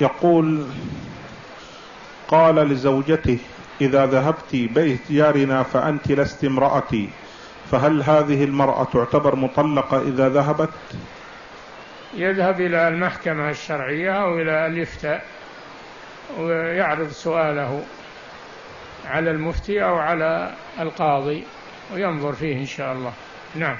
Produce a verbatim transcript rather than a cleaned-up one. يقول قال لزوجته: إذا ذهبت بيت جارنا فأنت لست امرأتي، فهل هذه المرأة تعتبر مطلقة إذا ذهبت؟ يذهب إلى المحكمة الشرعية أو إلى الإفتاء ويعرض سؤاله على المفتي أو على القاضي وينظر فيه إن شاء الله. نعم.